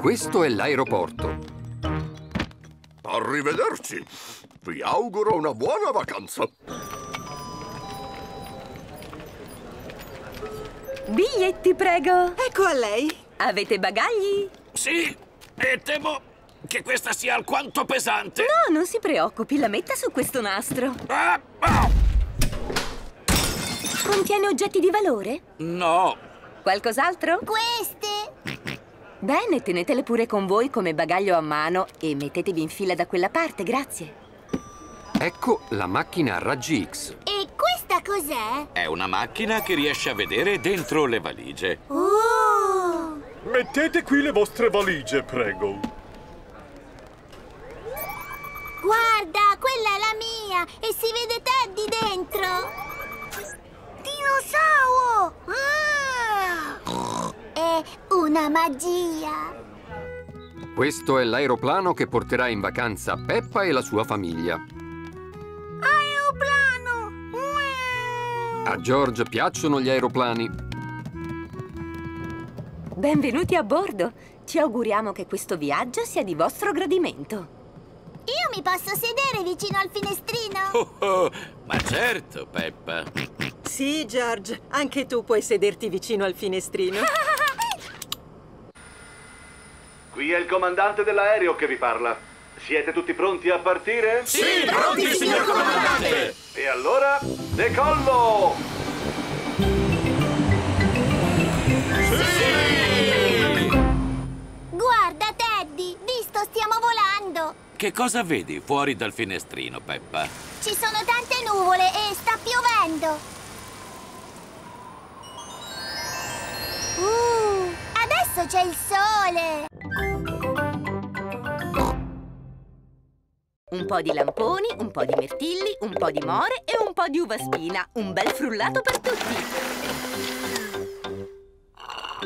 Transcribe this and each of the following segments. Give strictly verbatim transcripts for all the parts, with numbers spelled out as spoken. Questo è l'aeroporto. Arrivederci. Vi auguro una buona vacanza. Biglietti, prego. Ecco a lei. Avete bagagli? Sì, e temo che questa sia alquanto pesante. No, non si preoccupi, la metta su questo nastro. Ah, ah. Contiene oggetti di valore? No. Qualcos'altro? Queste. Bene, tenetele pure con voi come bagaglio a mano e mettetevi in fila da quella parte, grazie. Ecco la macchina a raggi X. E questa cos'è? È una macchina che riesce a vedere dentro le valigie. Oh! Mettete qui le vostre valigie, prego. Guarda, quella è la mia e si vede Teddy dentro. Dinosauro! Ah! È una magia. Questo è l'aeroplano che porterà in vacanza Peppa e la sua famiglia. A George piacciono gli aeroplani. Benvenuti a bordo. Ci auguriamo che questo viaggio sia di vostro gradimento. Io mi posso sedere vicino al finestrino? Oh, oh, ma certo, Peppa. Sì, George, anche tu puoi sederti vicino al finestrino. Qui è il comandante dell'aereo che vi parla. Siete tutti pronti a partire? Sì, sì pronti, pronti, signor comandante! comandante. E allora, decollo! Sì! Guarda, Teddy! Visto, stiamo volando! Che cosa vedi fuori dal finestrino, Peppa? Ci sono tante nuvole e sta piovendo! Uh, adesso c'è il sole! Un po' di lamponi, un po' di mirtilli, un po' di more e un po' di uva spina. Un bel frullato per tutti!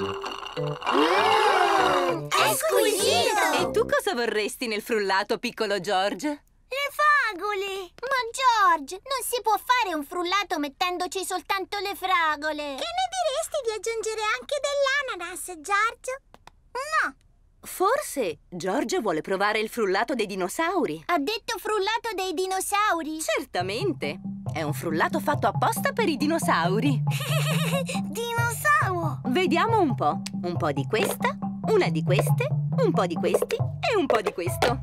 Mm, è squisito! E tu cosa vorresti nel frullato, piccolo George? Le fragole! Ma George, non si può fare un frullato mettendoci soltanto le fragole! Che ne diresti di aggiungere anche dell'ananas, George? No! Forse George vuole provare il frullato dei dinosauri. Ha detto frullato dei dinosauri? Certamente. È un frullato fatto apposta per i dinosauri. Dinosauro! Vediamo un po'. Un po' di questa, una di queste, un po' di questi e un po' di questo.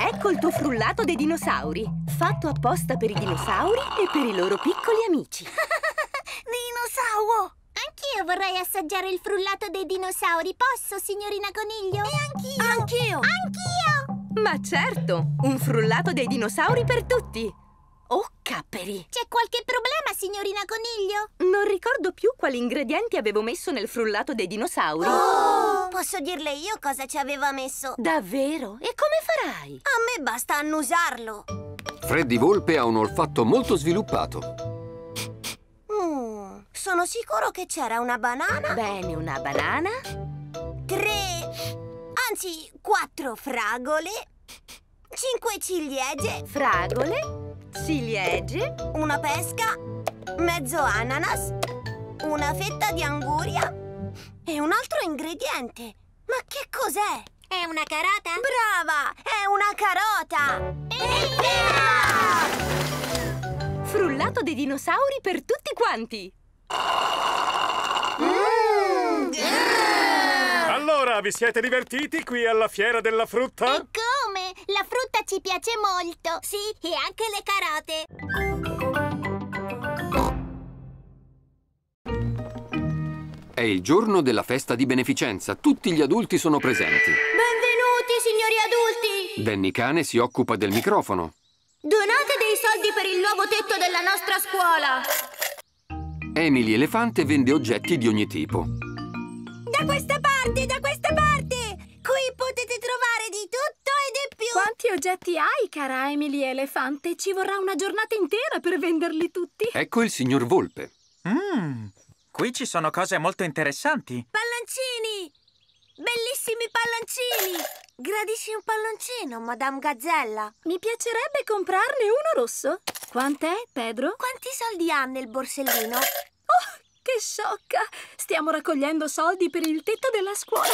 Ecco il tuo frullato dei dinosauri. Fatto apposta per i dinosauri e per i loro piccoli amici. Dinosauro! Anch'io vorrei assaggiare il frullato dei dinosauri. Posso, signorina Coniglio? E anch'io! Anch'io! Anch'io! Ma certo! Un frullato dei dinosauri per tutti! Oh, capperi! C'è qualche problema, signorina Coniglio? Non ricordo più quali ingredienti avevo messo nel frullato dei dinosauri. Oh! Posso dirle io cosa ci aveva messo? Davvero? E come farai? A me basta annusarlo! Freddy Volpe ha un olfatto molto sviluppato. Sono sicuro che c'era una banana. Bene, una banana. Tre, anzi, quattro fragole. Cinque ciliegie. Fragole, ciliegie. Una pesca. Mezzo ananas. Una fetta di anguria. E un altro ingrediente. Ma che cos'è? È una carota? Brava! È una carota! Evviva! Frullato dei dinosauri per tutti quanti! Mm. Allora, vi siete divertiti qui alla Fiera della Frutta? E come? La frutta ci piace molto. Sì, e anche le carote. È il giorno della festa di beneficenza. Tutti gli adulti sono presenti. Benvenuti, signori adulti! Danny Cane si occupa del microfono. Donate dei soldi per il nuovo tetto della nostra scuola. Emily Elefante vende oggetti di ogni tipo. Da questa parte, da questa parte! Qui potete trovare di tutto e di più! Quanti oggetti hai, cara Emily Elefante? Ci vorrà una giornata intera per venderli tutti! Ecco il signor Volpe. Mmm, qui ci sono cose molto interessanti. Palloncini! Bellissimi palloncini! Gradisci un palloncino, Madame Gazzella? Mi piacerebbe comprarne uno rosso. Quant'è, Pedro? Quanti soldi ha nel borsellino? Oh, che sciocca! Stiamo raccogliendo soldi per il tetto della scuola.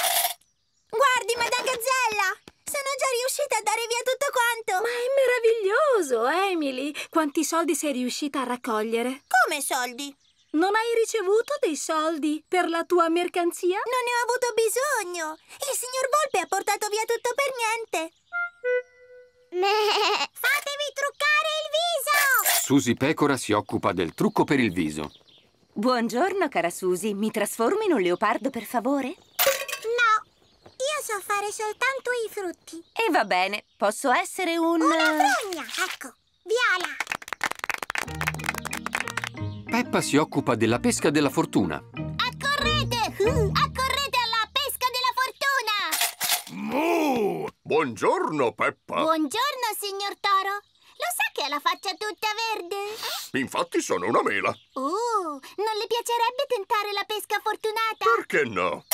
Guardi, Madame Gazzella! Sono già riuscita a dare via tutto quanto! Ma è meraviglioso, Emily! Quanti soldi sei riuscita a raccogliere? Come soldi? Non hai ricevuto dei soldi per la tua mercanzia? Non ne ho avuto bisogno! Il signor Volpe ha portato via tutto per niente! Fatevi truccare il viso! Susi Pecora si occupa del trucco per il viso. Buongiorno, cara Susi. Mi trasformi in un leopardo, per favore? No, io so fare soltanto i frutti. E va bene, posso essere un... Una fragna, ecco, viola. Peppa si occupa della pesca della fortuna. Accorrete! Uh. Accorrete alla pesca della fortuna! Mu! Buongiorno, Peppa. Buongiorno, signor Toro. Lo sa che ha la faccia tutta verde? Infatti sono una mela. Uh, non le piacerebbe tentare la pesca fortunata? Perché no?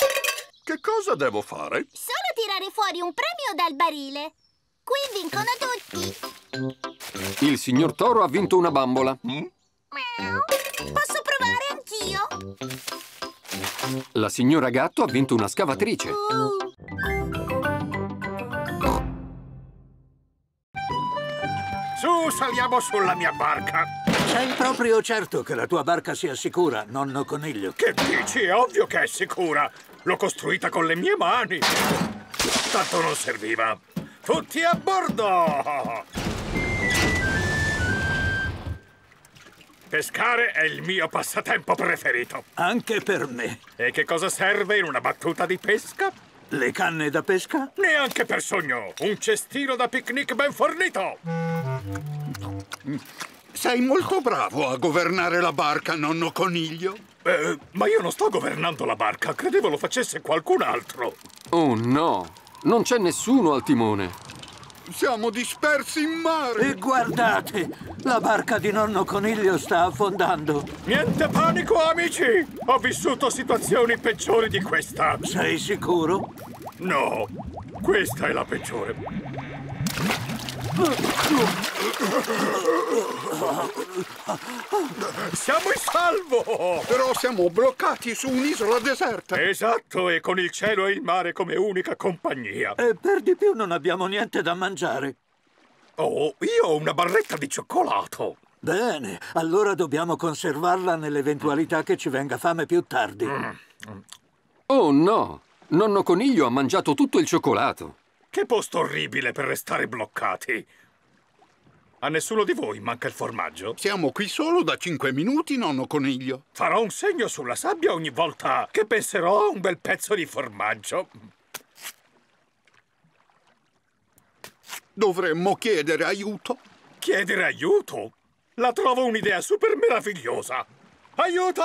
Che cosa devo fare? Solo tirare fuori un premio dal barile. Qui vincono tutti. Il signor Toro ha vinto una bambola. Mm? Posso provare anch'io? La signora Gatto ha vinto una scavatrice. Uh. Su, saliamo sulla mia barca! Sei proprio certo che la tua barca sia sicura, nonno Coniglio? Che dici? È ovvio che è sicura! L'ho costruita con le mie mani! Tanto non serviva! Tutti a bordo! Pescare è il mio passatempo preferito! Anche per me! E che cosa serve in una battuta di pesca? Le canne da pesca? Neanche per sogno! Un cestino da picnic ben fornito! Sei molto bravo a governare la barca, nonno Coniglio. Eh, ma io non sto governando la barca. Credevo lo facesse qualcun altro. Oh no! Non c'è nessuno al timone. Siamo dispersi in mare. E guardate! La barca di nonno Coniglio sta affondando. Niente panico, amici! Ho vissuto situazioni peggiori di questa. Sei sicuro? No, questa è la peggiore. Siamo in salvo! Però siamo bloccati su un'isola deserta. Esatto, e con il cielo e il mare come unica compagnia. E per di più non abbiamo niente da mangiare. Oh, io ho una barretta di cioccolato. Bene, allora dobbiamo conservarla nell'eventualità che ci venga fame più tardi. Mm. Oh no, nonno Coniglio ha mangiato tutto il cioccolato. Che posto orribile per restare bloccati! A nessuno di voi manca il formaggio? Siamo qui solo da cinque minuti, nonno Coniglio. Farò un segno sulla sabbia ogni volta che penserò a un bel pezzo di formaggio. Dovremmo chiedere aiuto. Chiedere aiuto? La trovo un'idea super meravigliosa. Aiuto!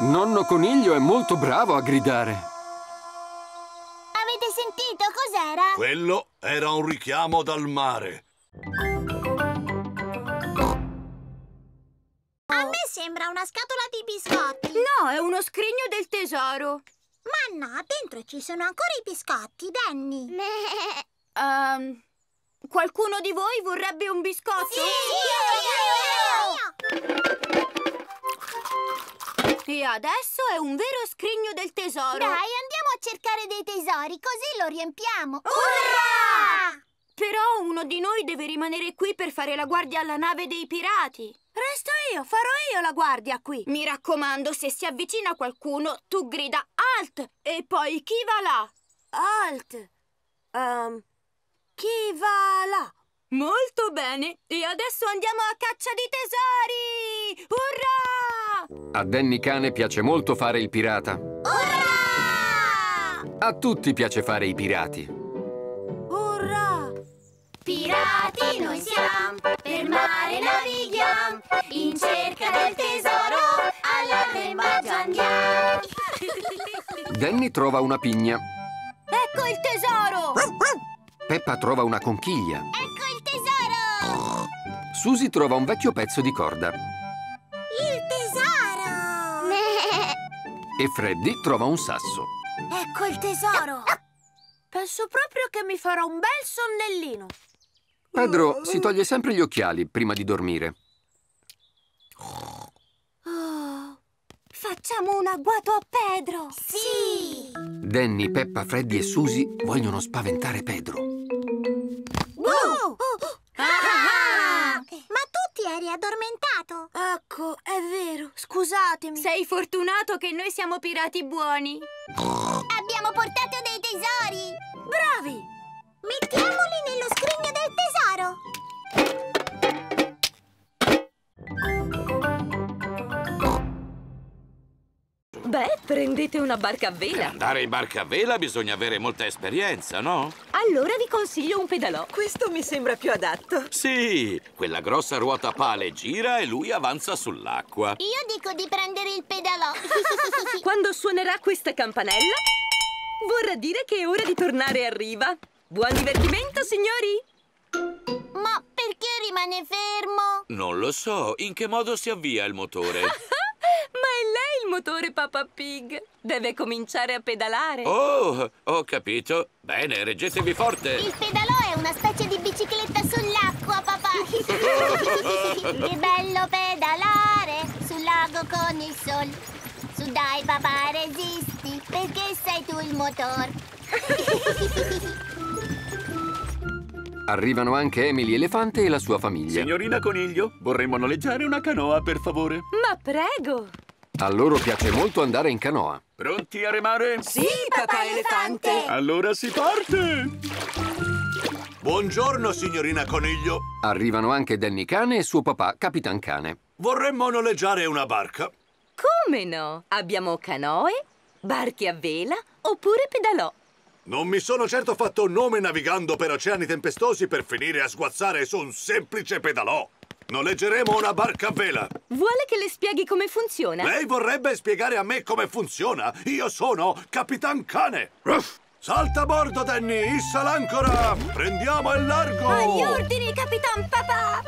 Nonno Coniglio è molto bravo a gridare. Sentito cos'era? Quello era un richiamo dal mare. A me sembra una scatola di biscotti. No, è uno scrigno del tesoro. Ma no, dentro ci sono ancora i biscotti, Danny. um, qualcuno di voi vorrebbe un biscotto? Sì, io, io, io, io. E adesso è un vero scrigno del tesoro. Dai, andiamo a cercare dei tesori, così lo riempiamo. Urrà! Però uno di noi deve rimanere qui per fare la guardia alla nave dei pirati. Resto io, farò io la guardia qui. Mi raccomando, se si avvicina qualcuno, tu grida Alt e poi chi va là? Alt. Um, chi va là? Molto bene, e adesso andiamo a caccia di tesori! Urrà! A Danny Cane piace molto fare il pirata. Urrà! A tutti piace fare i pirati. Urrà! Pirati noi siamo, per mare navighiamo, in cerca del tesoro, alla rembaggio andiamo. Danny trova una pigna. Ecco il tesoro! Peppa trova una conchiglia. Ecco il tesoro! Susi trova un vecchio pezzo di corda. Il tesoro! E Freddy trova un sasso. Ecco il tesoro! Penso proprio che mi farò un bel sonnellino. Pedro si toglie sempre gli occhiali prima di dormire. Oh, facciamo un agguato a Pedro! Sì! Danny, Peppa, Freddy e Susie vogliono spaventare Pedro. Oh! Ah! Ah! Ma tu ti eri addormentato! Ecco, è vero, scusatemi. Sei fortunato che noi siamo pirati buoni. Abbiamo portato dei tesori! Bravi! Mettiamoli nello scrigno del tesoro! Beh, prendete una barca a vela. Per andare in barca a vela bisogna avere molta esperienza, no? Allora vi consiglio un pedalò. Questo mi sembra più adatto. Sì, quella grossa ruota a pale gira e lui avanza sull'acqua. Io dico di prendere il pedalò. Quando suonerà questa campanella, vorrà dire che è ora di tornare a riva. Buon divertimento, signori! Ma perché rimane fermo? Non lo so. In che modo si avvia il motore? Ma è lei il motore, Peppa Pig. Deve cominciare a pedalare. Oh, ho capito. Bene, reggetevi forte. Il pedalò è una specie di bicicletta sull'acqua, papà. Che bello pedalare sul lago con il sol. Su dai, papà, resisti, perché sei tu il motore. Arrivano anche Emily Elefante e la sua famiglia. Signorina Coniglio, vorremmo noleggiare una canoa, per favore. Ma prego! A loro piace molto andare in canoa. Pronti a remare? Sì, papà Elefante! Allora si parte! Buongiorno, signorina Coniglio. Arrivano anche Danny Cane e suo papà, Capitan Cane. Vorremmo noleggiare una barca. Come no? Abbiamo canoe, barche a vela oppure pedalò. Non mi sono certo fatto un nome navigando per oceani tempestosi per finire a sguazzare su un semplice pedalò. Noleggeremo una barca a vela. Vuole che le spieghi come funziona? Lei vorrebbe spiegare a me come funziona? Io sono Capitan Cane. Ruff. Salta a bordo, Danny! Issa l'ancora! Prendiamo il largo! Agli ordini, Capitan Papà!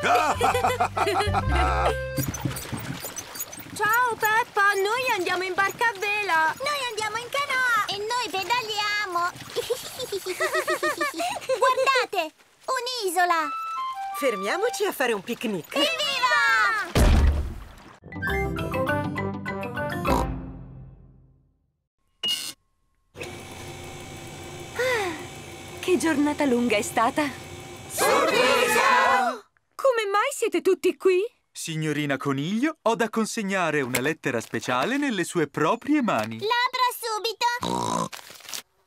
Ciao, Peppa! Noi andiamo in barca a vela! Noi andiamo in canoa! E noi pedaliamo! Guardate, un'isola! Fermiamoci a fare un picnic. Evviva! Ah, che giornata lunga è stata! Sorpresa! Come mai siete tutti qui? Signorina Coniglio, ho da consegnare una lettera speciale nelle sue proprie mani. L'apra subito!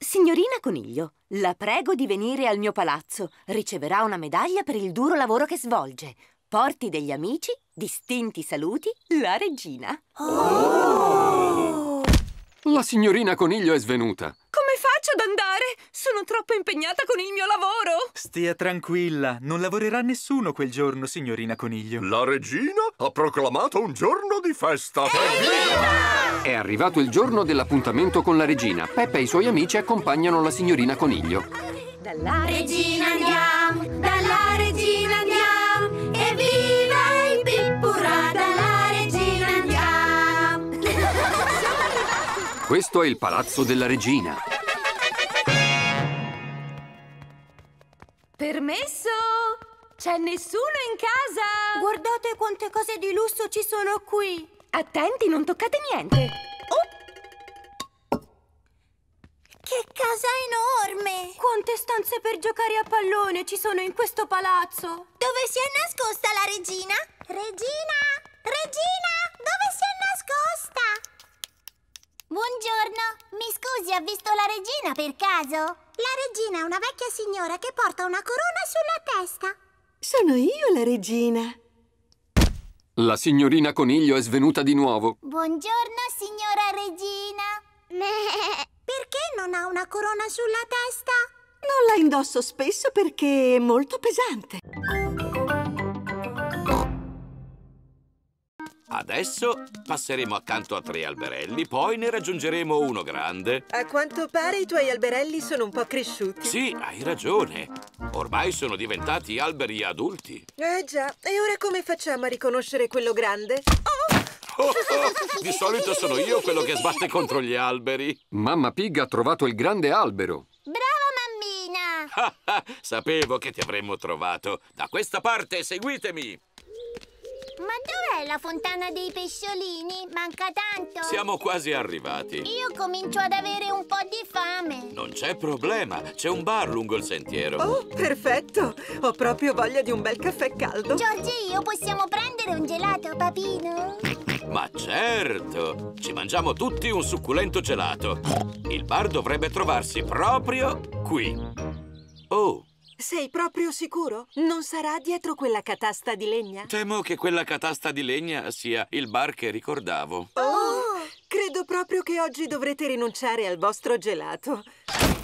Signorina Coniglio, la prego di venire al mio palazzo. Riceverà una medaglia per il duro lavoro che svolge. Porti degli amici, distinti saluti, la regina. Oh! La signorina Coniglio è svenuta. Come faccio ad andare? Sono troppo impegnata con il mio lavoro. Stia tranquilla, non lavorerà nessuno quel giorno, signorina Coniglio. La regina ha proclamato un giorno di festa. Evviva! È arrivato il giorno dell'appuntamento con la regina. Peppa e i suoi amici accompagnano la signorina Coniglio. Dalla regina andiamo, dalla regina andiamo, evviva il pippurà, dalla regina andiamo. Questo è il palazzo della regina. Permesso? C'è nessuno in casa? Guardate quante cose di lusso ci sono qui. Attenti, non toccate niente. Oh! Che casa enorme! Quante stanze per giocare a pallone ci sono in questo palazzo? Dove si è nascosta la regina? Regina! Regina! Dove si è nascosta? Buongiorno, mi scusi, ha visto la regina per caso? La regina è una vecchia signora che porta una corona sulla testa. Sono io la regina. La signorina Coniglio è svenuta di nuovo. Buongiorno, signora regina. Perché non ha una corona sulla testa? Non la indosso spesso perché è molto pesante. Adesso passeremo accanto a tre alberelli, poi ne raggiungeremo uno grande. A quanto pare i tuoi alberelli sono un po' cresciuti. Sì, hai ragione. Ormai sono diventati alberi adulti. Eh già, e ora come facciamo a riconoscere quello grande? Oh! Oh, oh. Di solito sono io quello che sbatte contro gli alberi. Mamma Pig ha trovato il grande albero. Brava mammina! Sapevo che ti avremmo trovato. Da questa parte, seguitemi! Ma dov'è la fontana dei pesciolini? Manca tanto. Siamo quasi arrivati. Io comincio ad avere un po' di fame. Non c'è problema, c'è un bar lungo il sentiero. Oh, perfetto! Ho proprio voglia di un bel caffè caldo. George e io possiamo prendere un gelato, papino? Ma certo! Ci mangiamo tutti un succulento gelato. Il bar dovrebbe trovarsi proprio qui. Oh! Sei proprio sicuro? Non sarà dietro quella catasta di legna? Temo che quella catasta di legna sia il bar che ricordavo. Oh! Credo proprio che oggi dovrete rinunciare al vostro gelato.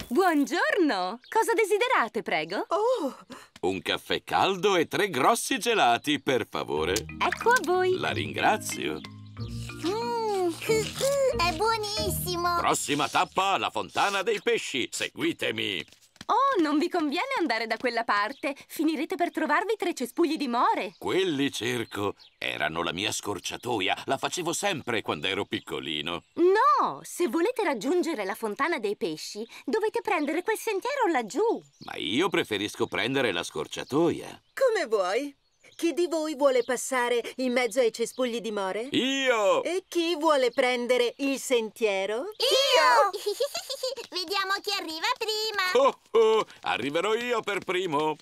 Buongiorno! Cosa desiderate, prego? Oh! Un caffè caldo e tre grossi gelati, per favore. Ecco a voi. La ringrazio. Mm, è buonissimo! Prossima tappa, la fontana dei pesci. Seguitemi! Oh, non vi conviene andare da quella parte. Finirete per trovarvi tre cespugli di more. Quelli cerco. Erano la mia scorciatoia. La facevo sempre quando ero piccolino. No, se volete raggiungere la fontana dei pesci, dovete prendere quel sentiero laggiù. Ma io preferisco prendere la scorciatoia. Come vuoi. Chi di voi vuole passare in mezzo ai cespugli di more? Io! E chi vuole prendere il sentiero? Io! Vediamo chi arriva prima! Oh, oh, arriverò io per primo!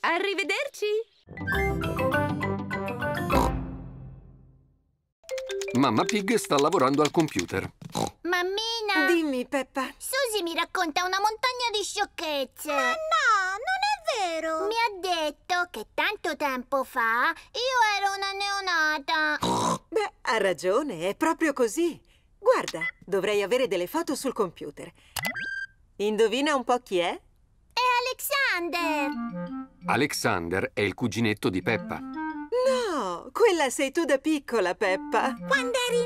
Arrivederci! Mamma Pig sta lavorando al computer. Mammina! Dimmi, Peppa! Susie mi racconta una montagna di sciocchezze! Ma no! Non è vero! Mi ha detto che tanto tempo fa io ero una neonata. Beh, ha ragione, è proprio così. Guarda, dovrei avere delle foto sul computer. Indovina un po' chi è? È Alexander! Alexander è il cuginetto di Peppa. No, quella sei tu da piccola, Peppa. Quando eri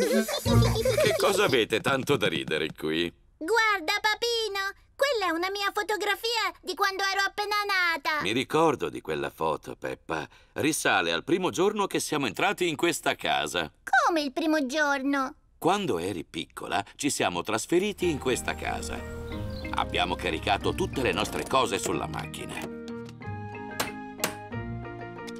neonata! Che cosa avete tanto da ridere qui? Guarda, papino! Quella è una mia fotografia di quando ero appena nata. Mi ricordo di quella foto, Peppa. Risale al primo giorno che siamo entrati in questa casa. Come il primo giorno? Quando eri piccola ci siamo trasferiti in questa casa. Abbiamo caricato tutte le nostre cose sulla macchina.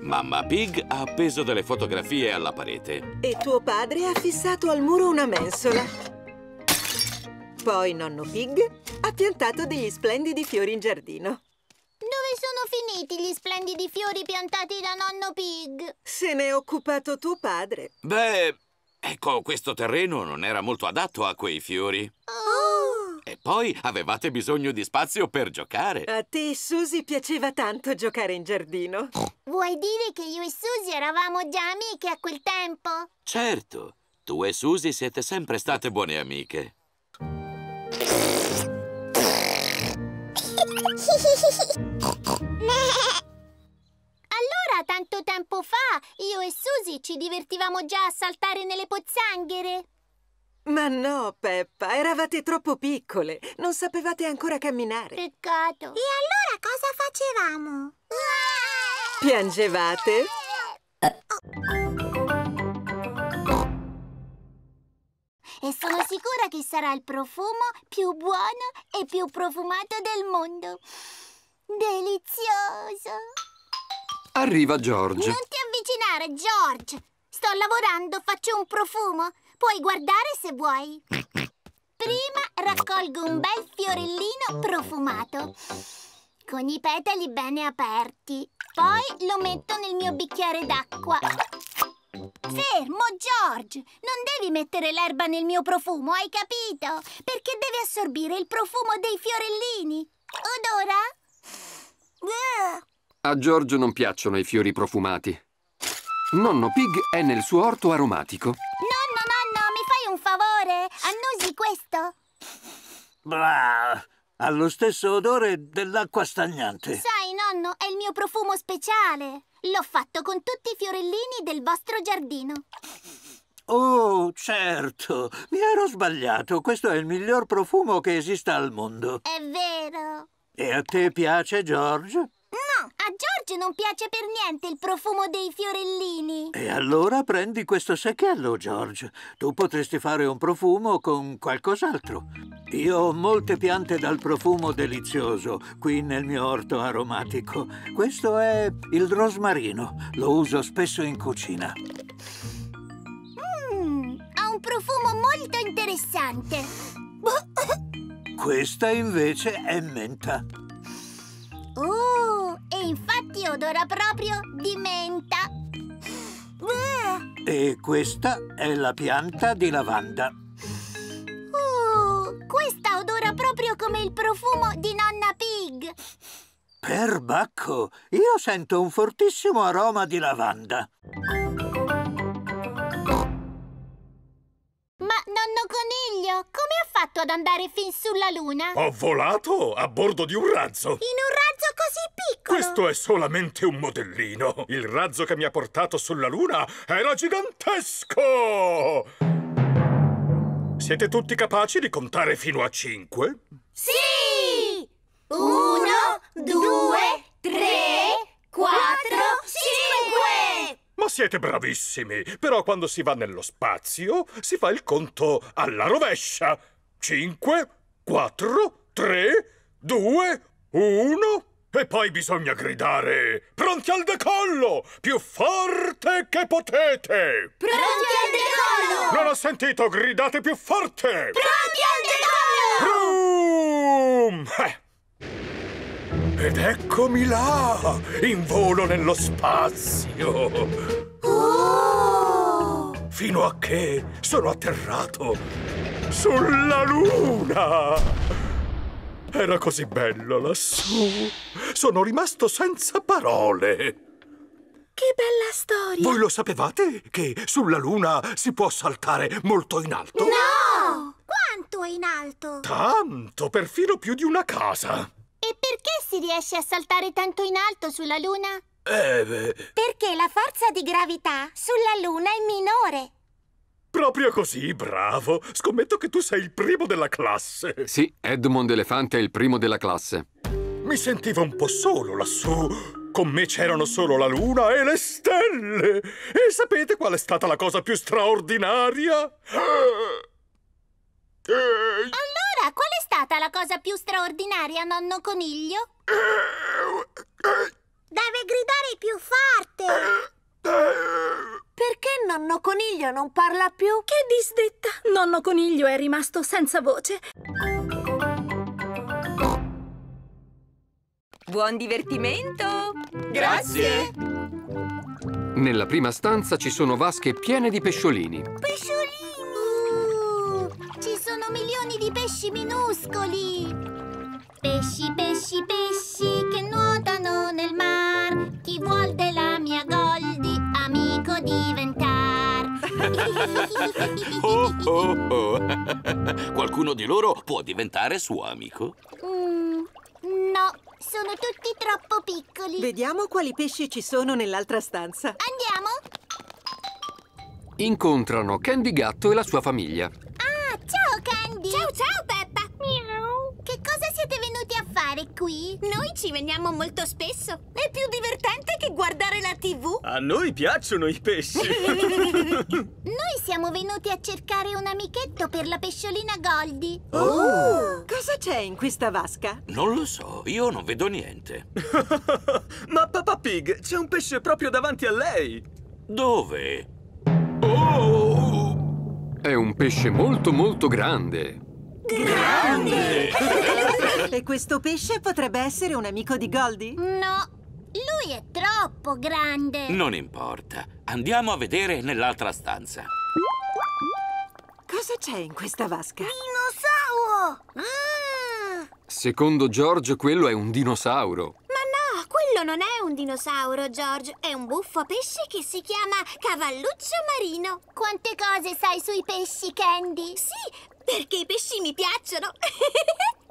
Mamma Pig ha appeso delle fotografie alla parete. E tuo padre ha fissato al muro una mensola. Poi nonno Pig ha piantato degli splendidi fiori in giardino. Dove sono finiti gli splendidi fiori piantati da nonno Pig? Se ne è occupato tuo padre. Beh, ecco, questo terreno non era molto adatto a quei fiori. Oh. E poi avevate bisogno di spazio per giocare. A te e Susie piaceva tanto giocare in giardino. Vuoi dire che io e Susie eravamo già amiche a quel tempo? Certo, tu e Susie siete sempre state buone amiche. Allora, tanto tempo fa, io e Susie ci divertivamo già a saltare nelle pozzanghere. Ma no, Peppa, eravate troppo piccole. Non sapevate ancora camminare. Peccato. E allora cosa facevamo? Piangevate? E sono sicura che sarà il profumo più buono e più profumato del mondo. Delizioso! Arriva George. Non ti avvicinare, George! Sto lavorando, faccio un profumo. Puoi guardare se vuoi. Prima raccolgo un bel fiorellino profumato, con i petali bene aperti. Poi lo metto nel mio bicchiere d'acqua. Fermo, George! Non devi mettere l'erba nel mio profumo, hai capito? Perché devi assorbire il profumo dei fiorellini. Odora? A George non piacciono i fiori profumati. Nonno Pig è nel suo orto aromatico. Nonno, nonno, mi fai un favore? Annusi questo. Blah! Ha lo stesso odore dell'acqua stagnante. Sai, nonno, è il mio profumo speciale. L'ho fatto con tutti i fiorellini del vostro giardino. Oh, certo. Mi ero sbagliato. Questo è il miglior profumo che esista al mondo. È vero. E a te piace, George? No, a George non piace per niente il profumo dei fiorellini. E allora prendi questo sacchello, George. Tu potresti fare un profumo con qualcos'altro. Io ho molte piante dal profumo delizioso qui nel mio orto aromatico. Questo è il rosmarino. Lo uso spesso in cucina. Mm, ha un profumo molto interessante. Questa invece è menta. Uh, e infatti odora proprio di menta. Uh. E questa è la pianta di lavanda. Uh, questa odora proprio come il profumo di Nonna Pig. Perbacco, io sento un fortissimo aroma di lavanda. Ma nonno Coniglio, come ha fatto ad andare fin sulla luna? Ho volato a bordo di un razzo. In un razzo così piccolo? Questo è solamente un modellino. Il razzo che mi ha portato sulla luna era gigantesco! Siete tutti capaci di contare fino a cinque? Sì! Uno, due, tre, quattro, cinque! Ma siete bravissimi! Però quando si va nello spazio si fa il conto alla rovescia. cinque, quattro, tre, due, uno... E poi bisogna gridare: pronti al decollo! Più forte che potete! Pronti al decollo! Non ho sentito, gridate più forte! Pronti al decollo! Vroom! Eh. Ed eccomi là, in volo nello spazio! Oh! Fino a che sono atterrato sulla luna! Era così bello lassù! Sono rimasto senza parole! Che bella storia! Voi lo sapevate che sulla luna si può saltare molto in alto? No! Quanto è in alto? Tanto, perfino più di una casa! E perché si riesce a saltare tanto in alto sulla luna? Eh beh... Perché la forza di gravità sulla luna è minore. Proprio così, bravo. Scommetto che tu sei il primo della classe. Sì, Edmond Elefante è il primo della classe. Mi sentivo un po' solo lassù. Con me c'erano solo la luna e le stelle. E sapete qual è stata la cosa più straordinaria? Allora, qual è stata la cosa più straordinaria, nonno Coniglio? Deve gridare più forte! Perché nonno Coniglio non parla più? Che disdetta! Nonno Coniglio è rimasto senza voce. Buon divertimento! Grazie! Nella prima stanza ci sono vasche piene di pesciolini. Pesciolini! Ci sono milioni di pesci minuscoli. Pesci, pesci, pesci che nuotano nel mar. Chi vuol della mia Goldi amico diventar. Oh, oh, oh. Qualcuno di loro può diventare suo amico? Mm, no, sono tutti troppo piccoli. Vediamo quali pesci ci sono nell'altra stanza. Andiamo. Incontrano Candy Gatto e la sua famiglia. Ciao Candy! Ciao ciao Peppa! Miau! Che cosa siete venuti a fare qui? Noi ci veniamo molto spesso. È più divertente che guardare la tivù. A noi piacciono i pesci. Noi siamo venuti a cercare un amichetto per la pesciolina Goldi. Oh! Oh! Cosa c'è in questa vasca? Non lo so, io non vedo niente. Ma Peppa Pig, c'è un pesce proprio davanti a lei. Dove? Oh! È un pesce molto molto grande. Grande! E questo pesce potrebbe essere un amico di Goldi? No, lui è troppo grande. Non importa, andiamo a vedere nell'altra stanza. Cosa c'è in questa vasca? Dinosauro! Ah! Secondo George quello è un dinosauro. Ma no, quello non è un dinosauro, George. È un buffo pesce che si chiama cavalluccio marino. Quante cose sai sui pesci, Candy? Sì, perché i pesci mi piacciono.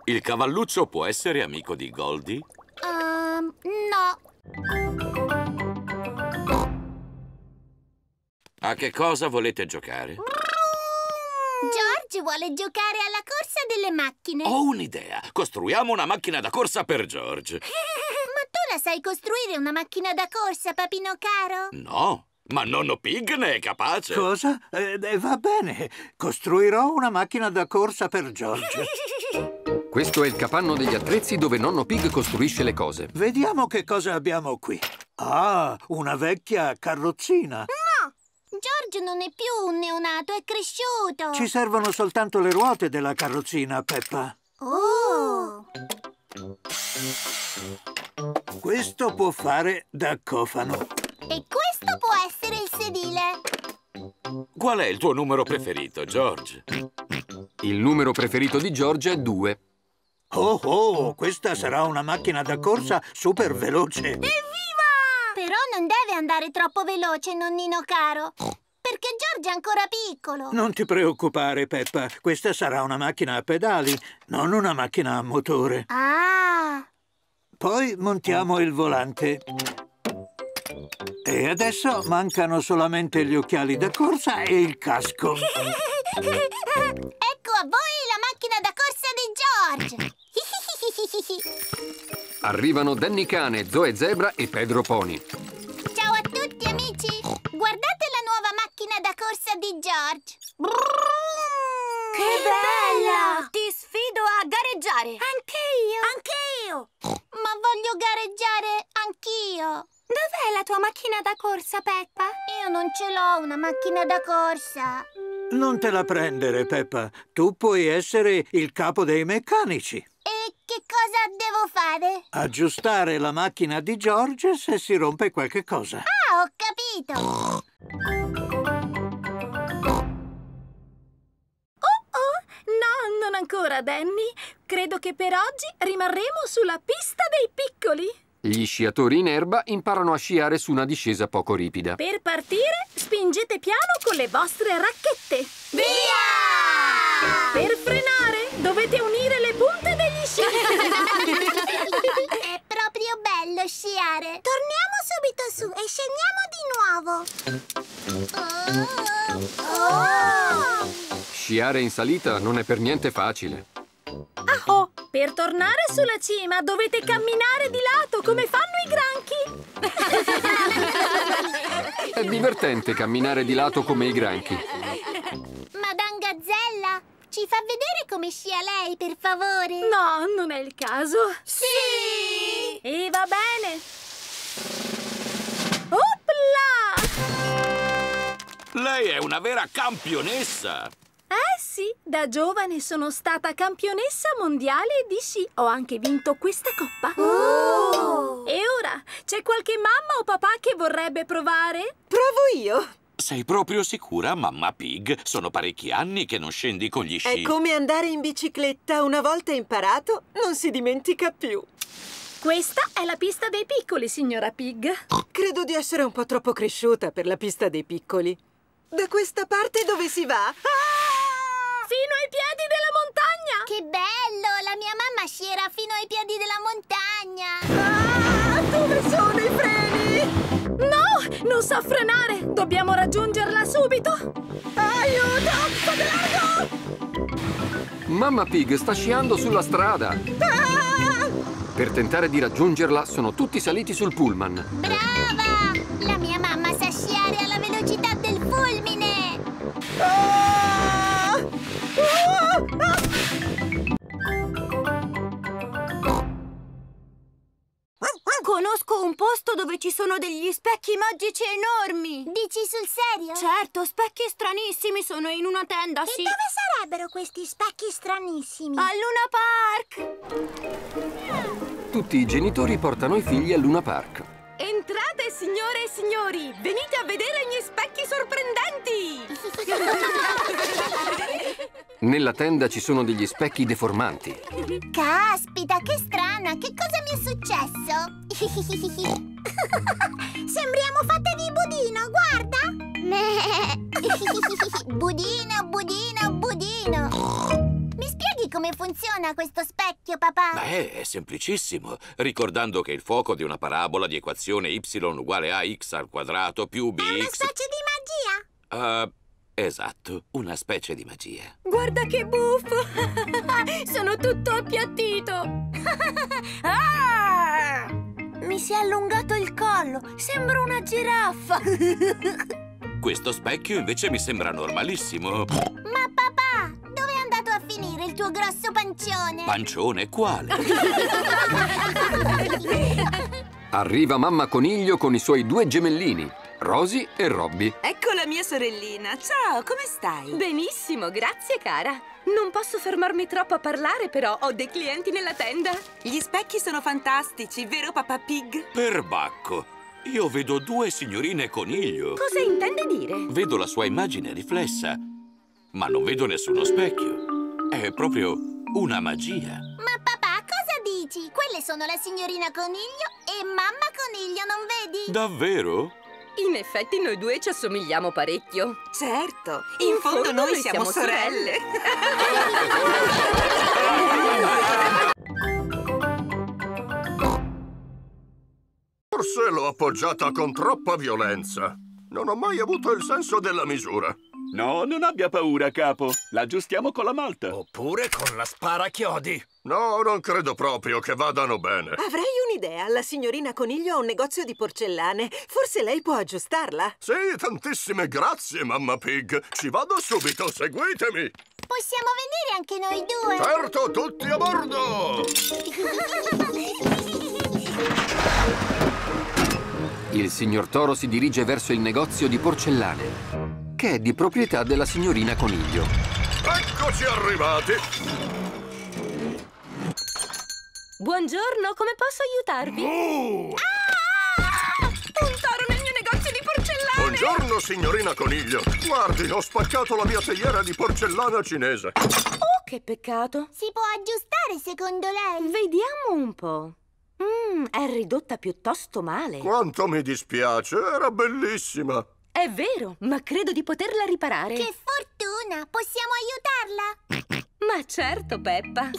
Il cavalluccio può essere amico di Goldi? Um, no. A che cosa volete giocare? George vuole giocare alla corsa delle macchine. Ho un'idea. Costruiamo una macchina da corsa per George. La sai costruire una macchina da corsa, papino caro? No, ma nonno Pig ne è capace. Cosa? Eh, va bene, costruirò una macchina da corsa per George. Questo è il capanno degli attrezzi dove nonno Pig costruisce le cose. Vediamo che cosa abbiamo qui. Ah, una vecchia carrozzina. No, George non è più un neonato, è cresciuto. Ci servono soltanto le ruote della carrozzina, Peppa. Oh! Questo può fare da cofano. E questo può essere il sedile. Qual è il tuo numero preferito, George? Il numero preferito di George è due. Oh oh, questa sarà una macchina da corsa super veloce. Evviva! Però non deve andare troppo veloce, nonnino caro. Perché George è ancora piccolo. Non ti preoccupare, Peppa. Questa sarà una macchina a pedali, non una macchina a motore. Ah! Poi montiamo il volante. E adesso mancano solamente gli occhiali da corsa e il casco. Ecco a voi la macchina da corsa di George. Arrivano Danny Cane, Zoe Zebra e Pedro Pony. Ciao a tutti, amici. Guardate la nuova macchina da corsa di George. Brum! Che bella! Ti sfido a gareggiare. Anche io. Anche io. Ma voglio gareggiare anch'io. Dov'è la tua macchina da corsa, Peppa? Io non ce l'ho una macchina da corsa. Non te la prendere, Peppa. Tu puoi essere il capo dei meccanici. E che cosa devo fare? Aggiustare la macchina di George se si rompe qualche cosa. Ah, ho capito. Oh, oh, no, non ancora, Danny. Credo che per oggi rimarremo sulla pista dei piccoli. Gli sciatori in erba imparano a sciare su una discesa poco ripida. Per partire, spingete piano con le vostre racchette. Via! Per frenare, dovete unire le punte degli sci. È proprio bello sciare. Torniamo subito su e scendiamo di nuovo. Oh! Oh! Sciare in salita non è per niente facile. Ah, oh. Per tornare sulla cima dovete camminare di lato come fanno i granchi. È divertente camminare di lato come i granchi. Madame Gazzella, ci fa vedere come scia lei, per favore? No, non è il caso. Sì! E va bene. Opla! Lei è una vera campionessa. Eh sì, da giovane sono stata campionessa mondiale di sci. Ho anche vinto questa coppa. Oh! E ora, c'è qualche mamma o papà che vorrebbe provare? Provo io. Sei proprio sicura, mamma Pig? Sono parecchi anni che non scendi con gli sci. È come andare in bicicletta. Una volta imparato, non si dimentica più. Questa è la pista dei piccoli, signora Pig. Credo di essere un po' troppo cresciuta per la pista dei piccoli. Da questa parte dove si va? Ah! Fino ai piedi della montagna! Che bello! La mia mamma sciera fino ai piedi della montagna! Ah, dove sono i freni? No! Non so frenare! Dobbiamo raggiungerla subito! Aiuto! Vado largo! Mamma Pig sta sciando sulla strada! Ah! Per tentare di raggiungerla sono tutti saliti sul pullman. Brava! La mia mamma sa sciare alla velocità del fulmine! Ah! Conosco un posto dove ci sono degli specchi magici enormi. Dici sul serio? Certo, specchi stranissimi, sono in una tenda, sì. E dove sarebbero questi specchi stranissimi? Al Luna Park. Tutti i genitori portano i figli al Luna Park. Entrate, signore e signori, venite a vedere gli specchi sorprendenti. Nella tenda ci sono degli specchi deformanti. Caspita, che strana, che cosa mi è successo? Sembriamo fatte di budino, guarda. Budino, budino, budino. Mi spieghi come funziona questo specchio, papà? Beh, è semplicissimo. Ricordando che il fuoco di una parabola di equazione y uguale a x al quadrato più bx... È una specie di magia? Uh, esatto, una specie di magia. Guarda che buffo! Sono tutto appiattito! Ah! Mi si è allungato il collo, sembro una giraffa. Questo specchio invece mi sembra normalissimo. Ma papà, dove è andato a finire il tuo grosso pancione? Pancione quale? Arriva mamma coniglio con i suoi due gemellini, Rosy e Robby. Ecco la mia sorellina. Ciao, come stai? Benissimo, grazie cara. Non posso fermarmi troppo a parlare, però ho dei clienti nella tenda. Gli specchi sono fantastici, vero Peppa Pig? Perbacco! Io vedo due signorine coniglio. Cosa intende dire? Vedo la sua immagine riflessa, ma non vedo nessuno specchio. È proprio una magia. Ma papà, cosa dici? Quelle sono la signorina coniglio e mamma coniglio, non vedi? Davvero? In effetti noi due ci assomigliamo parecchio. Certo, in, in fondo, fondo noi, noi siamo, siamo sorelle. Forse l'ho appoggiata con troppa violenza. Non ho mai avuto il senso della misura. No, non abbia paura, capo. La aggiustiamo con la malta. Oppure con la sparachiodi. No, non credo proprio che vadano bene. Avrei un'idea. La signorina Coniglio ha un negozio di porcellane. Forse lei può aggiustarla. Sì, tantissime grazie, mamma Pig. Ci vado subito, seguitemi. Possiamo venire anche noi due? Certo, tutti a bordo! Il signor Toro si dirige verso il negozio di porcellane, che è di proprietà della signorina Coniglio. Eccoci arrivati! Buongiorno, come posso aiutarvi? Uh! Ah! Un toro nel mio negozio di porcellana! Buongiorno, signorina Coniglio! Guardi, ho spaccato la mia teiera di porcellana cinese. Oh, che peccato! Si può aggiustare, secondo lei? Vediamo un po'. Mm, è ridotta piuttosto male. Quanto mi dispiace, era bellissima. È vero, ma credo di poterla riparare. Che fortuna! Possiamo aiutarla? Ma certo, Peppa.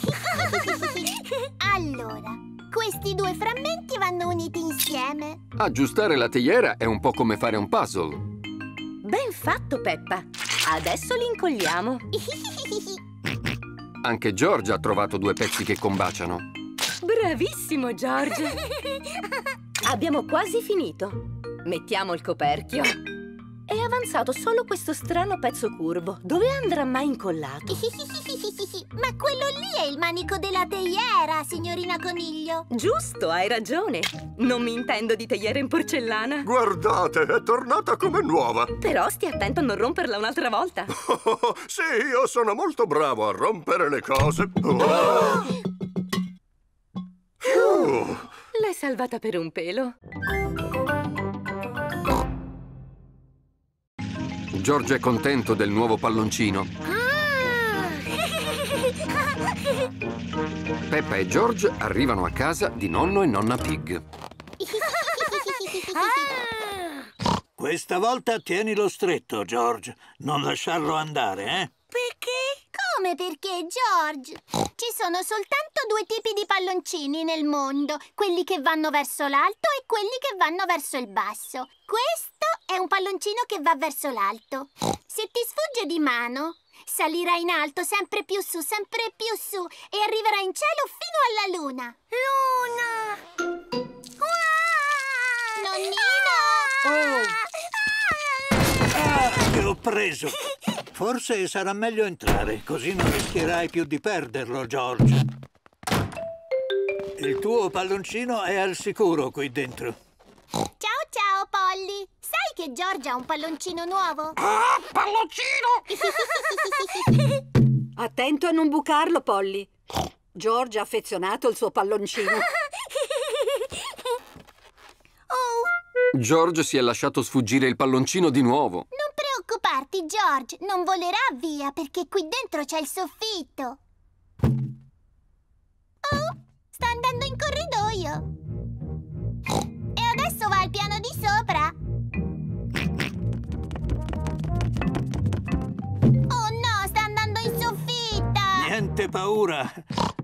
Allora, questi due frammenti vanno uniti insieme. Aggiustare la teiera è un po' come fare un puzzle. Ben fatto, Peppa. Adesso li incolliamo. Anche George ha trovato due pezzi che combaciano. Bravissimo, George. Abbiamo quasi finito. Mettiamo il coperchio. È avanzato solo questo strano pezzo curvo. Dove andrà mai incollato? Ma quello lì è il manico della teiera, signorina Coniglio. Giusto, hai ragione. Non mi intendo di teiera in porcellana. Guardate, è tornata come nuova. Però stia attento a non romperla un'altra volta. Oh, oh, oh, sì, io sono molto bravo a rompere le cose. Oh. Oh. Oh. L'hai salvata per un pelo. George è contento del nuovo palloncino. Ah! Peppa e George arrivano a casa di nonno e nonna Pig. Ah! Questa volta tienilo stretto, George. Non lasciarlo andare, eh? Perché? Come perché, George? Ci sono soltanto due tipi di palloncini nel mondo. Quelli che vanno verso l'alto e quelli che vanno verso il basso. Questo è un palloncino che va verso l'alto. Se ti sfugge di mano, salirà in alto sempre più su, sempre più su, e arriverà in cielo fino alla luna. Luna! Uah! Nonnino! Ah! Ah, che ho preso! Forse sarà meglio entrare, così non rischierai più di perderlo, George. Il tuo palloncino è al sicuro qui dentro. Ciao, ciao, Polly. Sai che George ha un palloncino nuovo? Ah, palloncino! Attento a non bucarlo, Polly. George ha affezionato il suo palloncino. Oh. George si è lasciato sfuggire il palloncino di nuovo. Non preoccuparti, George, non volerà via perché qui dentro c'è il soffitto. Oh, sta andando in corridoio. E adesso va al piano di sopra. Oh no, sta andando in soffitta. Niente paura.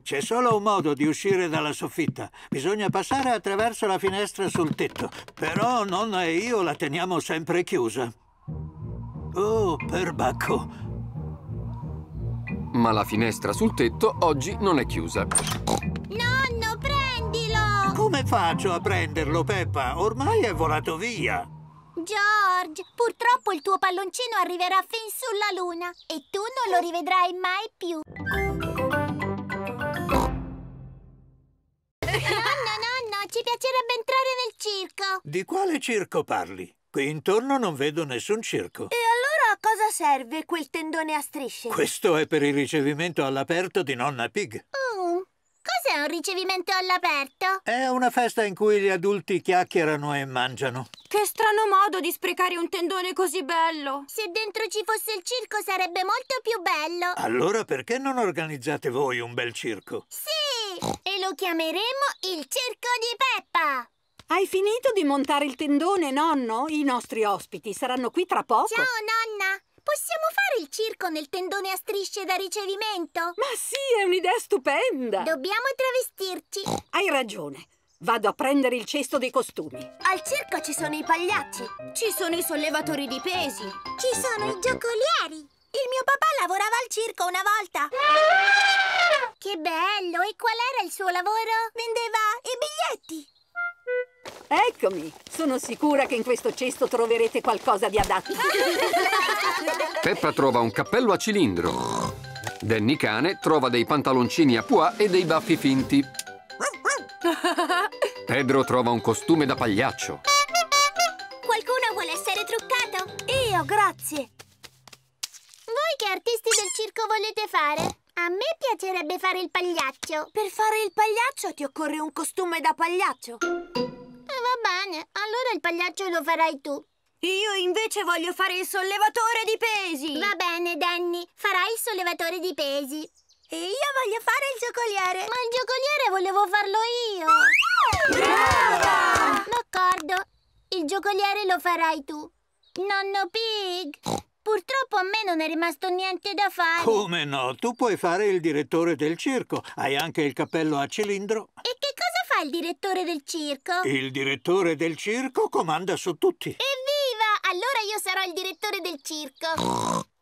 C'è solo un modo di uscire dalla soffitta. Bisogna passare attraverso la finestra sul tetto. Però nonna e io la teniamo sempre chiusa. Oh, perbacco! Ma la finestra sul tetto oggi non è chiusa. Nonno, prendilo! Come faccio a prenderlo, Peppa? Ormai è volato via. George, purtroppo il tuo palloncino arriverà fin sulla luna e tu non lo rivedrai mai più. Nonno, nonno, ci piacerebbe entrare nel circo. Di quale circo parli? Qui intorno non vedo nessun circo. E allora a cosa serve quel tendone a strisce? Questo è per il ricevimento all'aperto di Nonna Pig. Mm. Cos'è un ricevimento all'aperto? È una festa in cui gli adulti chiacchierano e mangiano. Che strano modo di sprecare un tendone così bello! Se dentro ci fosse il circo sarebbe molto più bello. Allora perché non organizzate voi un bel circo? Sì! E lo chiameremo il circo di Peppa! Hai finito di montare il tendone, nonno? I nostri ospiti saranno qui tra poco. Ciao, nonna! Possiamo fare il circo nel tendone a strisce da ricevimento? Ma sì, è un'idea stupenda! Dobbiamo travestirci. Hai ragione. Vado a prendere il cesto dei costumi. Al circo ci sono i pagliacci. Ci sono i sollevatori di pesi. Ci sono i giocolieri. Il mio papà lavorava al circo una volta. Che bello! E qual era il suo lavoro? Vendeva i biglietti. Eccomi, sono sicura che in questo cesto troverete qualcosa di adatto. Peppa trova un cappello a cilindro. Danny cane trova dei pantaloncini a pois e dei baffi finti. Pedro trova un costume da pagliaccio. Qualcuno vuole essere truccato? Io, grazie. Voi che artisti del circo volete fare? A me piacerebbe fare il pagliaccio. Per fare il pagliaccio ti occorre un costume da pagliaccio. Va bene, allora il pagliaccio lo farai tu. Io invece voglio fare il sollevatore di pesi. Va bene, Danny, farai il sollevatore di pesi. E io voglio fare il giocoliere. Ma il giocoliere volevo farlo io. Brava! D'accordo, il giocoliere lo farai tu. Nonno Pig, purtroppo a me non è rimasto niente da fare. Come no? Tu puoi fare il direttore del circo. Hai anche il cappello a cilindro. E che cosa? Il direttore del circo? Il direttore del circo comanda su tutti. Evviva! Allora io sarò il direttore del circo.